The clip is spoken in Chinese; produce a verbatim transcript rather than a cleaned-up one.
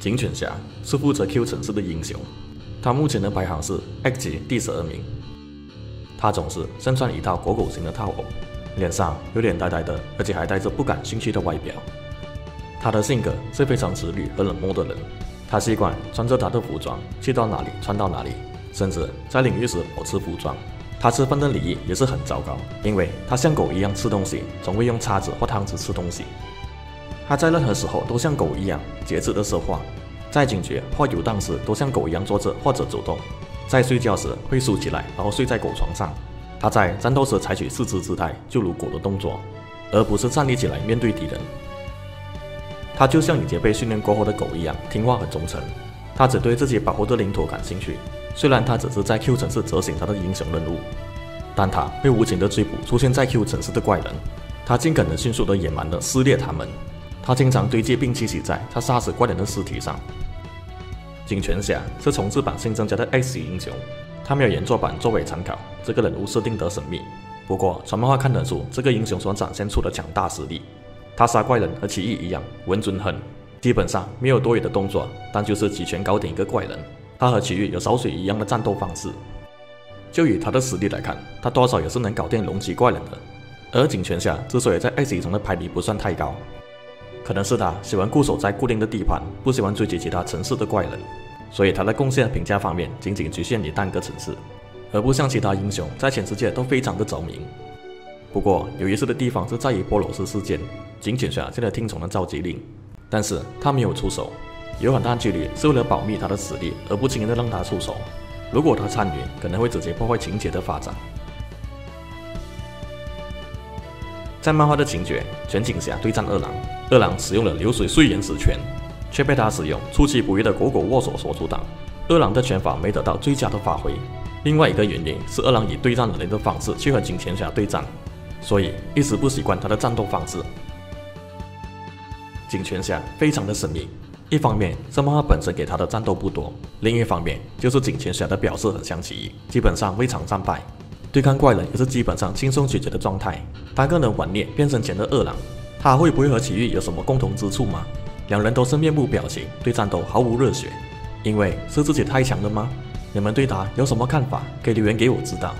警犬侠是负责 Q 城市的英雄，他目前的排行是 X 级第十二名。他总是身穿一套狗狗型的套偶，脸上有点呆呆的，而且还带着不感兴趣的外表。他的性格是非常直率和冷漠的人，他习惯穿着他的服装，去到哪里穿到哪里，甚至在淋浴时保持服装。他吃饭的礼仪也是很糟糕，因为他像狗一样吃东西，从未用叉子或汤匙吃东西。 他在任何时候都像狗一样节制地说话，在警觉或游荡时都像狗一样坐着或者走动，在睡觉时会竖起来，然后睡在狗床上。他在战斗时采取四肢姿态，就如狗的动作，而不是站立起来面对敌人。他就像已经被训练过后的狗一样听话和忠诚。他只对自己保护的领土感兴趣。虽然他只是在 Q 城市执行他的英雄任务，但他被无情的追捕出现在 Q 城市的怪人，他尽可能迅速的、野蛮的撕裂他们。 他经常堆积并栖息在他杀死怪人的尸体上。警犬侠是重制版新增加的 X 级英雄，他没有原作版作为参考。这个人物设定得神秘，不过从漫画看得出这个英雄所展现出的强大实力。他杀怪人和奇异一样稳准狠，基本上没有多余的动作，但就是几拳搞定一个怪人。他和奇异有烧水一样的战斗方式。就以他的实力来看，他多少也是能搞定龙骑怪人的。而警犬侠之所以在 X 级中的排名不算太高。 可能是他喜欢固守在固定的地盘，不喜欢追击其他城市的怪人，所以他的贡献评价方面仅仅局限于单个城市，而不像其他英雄在全世界都非常的着名。不过有意思的地方是在于波罗斯事件，警犬侠现在听从了召集令，但是他没有出手，有很大几率是为了保密他的实力，而不轻易的让他出手。如果他参与，可能会直接破坏情节的发展。 在漫画的情节，全警侠对战二郎，二郎使用了流水碎岩石拳，却被他使用出其不意的狗狗握手所阻挡。二郎的拳法没得到最佳的发挥。另外一个原因是二郎以对战人类的方式去和警犬侠对战，所以一直不习惯他的战斗方式。警犬侠非常的神秘，一方面是漫画本身给他的战斗不多，另一方面就是警犬侠的表示很相奇异，基本上未常战败。 对抗怪人也是基本上轻松解决的状态。单个人顽劣变身前的二郎，他会不会和奇遇有什么共同之处吗？两人都是面部表情，对战斗毫无热血。因为是自己太强了吗？你们对他有什么看法？可以留言给我知道。